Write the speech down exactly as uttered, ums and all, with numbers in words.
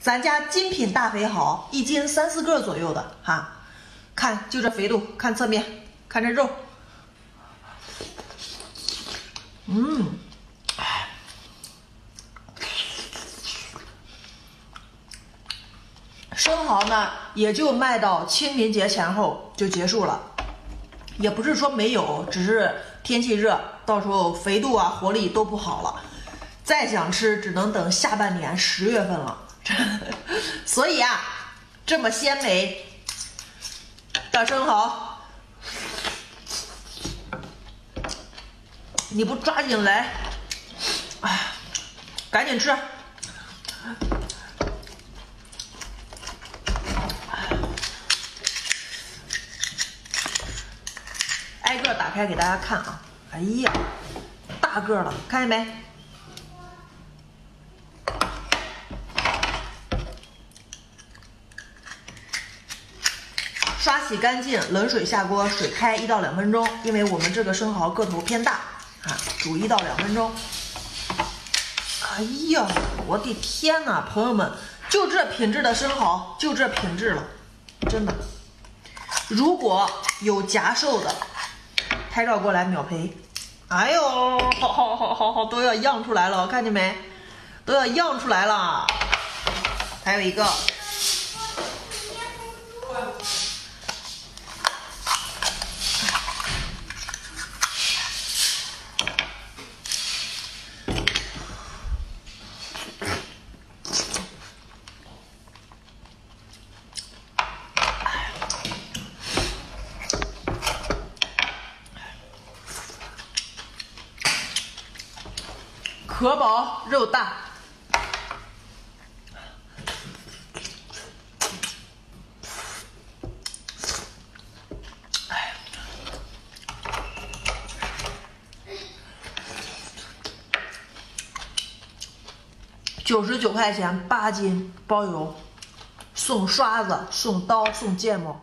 咱家精品大肥蚝一斤三四个左右的哈，看就这肥度，看侧面，看这肉，嗯，生蚝呢也就卖到清明节前后就结束了，也不是说没有，只是天气热，到时候肥度啊活力都不好了，再想吃只能等下半年十月份了。所以啊，这么鲜美的生蚝，你不抓紧来，哎，赶紧吃！挨个打开给大家看啊！哎呀，大个了，看见没？刷洗干净，冷水下锅，水开一到两分钟，因为我们这个生蚝个头偏大啊，煮一到两分钟。哎呀，我的天哪，朋友们，就这品质的生蚝，就这品质了，真的。如果有夹瘦的，拍照过来秒赔。哎呦，好好好好好，都要漾出来了，看见没？都要漾出来了。还有一个。壳薄肉大，哎，九十九块钱八斤，包邮，送刷子，送刀，送芥末。